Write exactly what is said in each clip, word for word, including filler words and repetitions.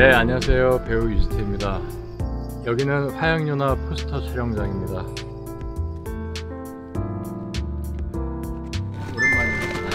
네, 안녕하세요. 배우 유지태입니다. 여기는 화양연화 포스터 촬영장입니다. 오랜만입니다.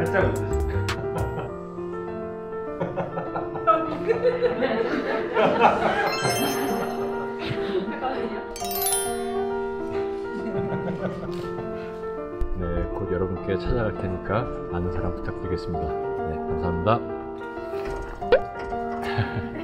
살짝 웃으시네요. 네, 곧 여러분께 찾아갈 테니까 많은 사랑 부탁드리겠습니다. 네, 감사합니다.